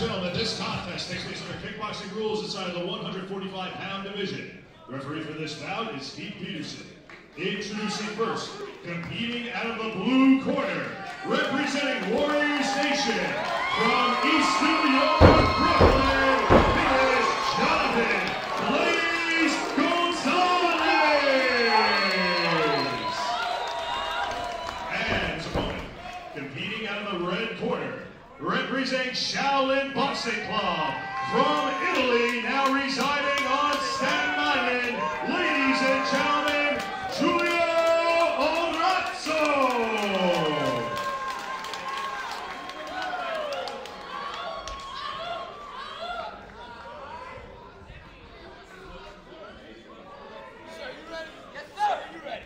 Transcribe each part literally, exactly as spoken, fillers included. gentlemen, this contest takes place under kickboxing rules inside of the one forty-five pound division. The referee for this bout is Steve Peterson. Introducing first, competing out of the blue corner, representing Warriors Nation, from East New York, Brooklyn, is Jonathan Blaze Gonzalez. And his opponent, competing out of the red corner, representing Shaolin Boxing Club, from Italy, now residing on Staten Island, ladies and gentlemen, Giulio Orazzo. Sir, you ready? Yes, sir. Are you ready?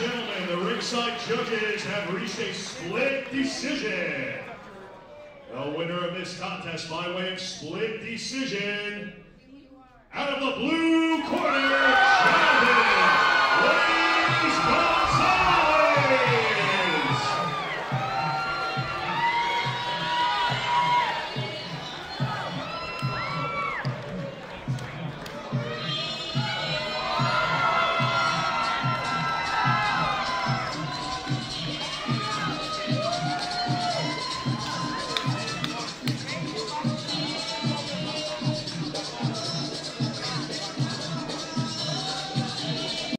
gentlemen, the ringside judges have reached a split decision. The winner of this contest by way of split decision, out of the blue corner,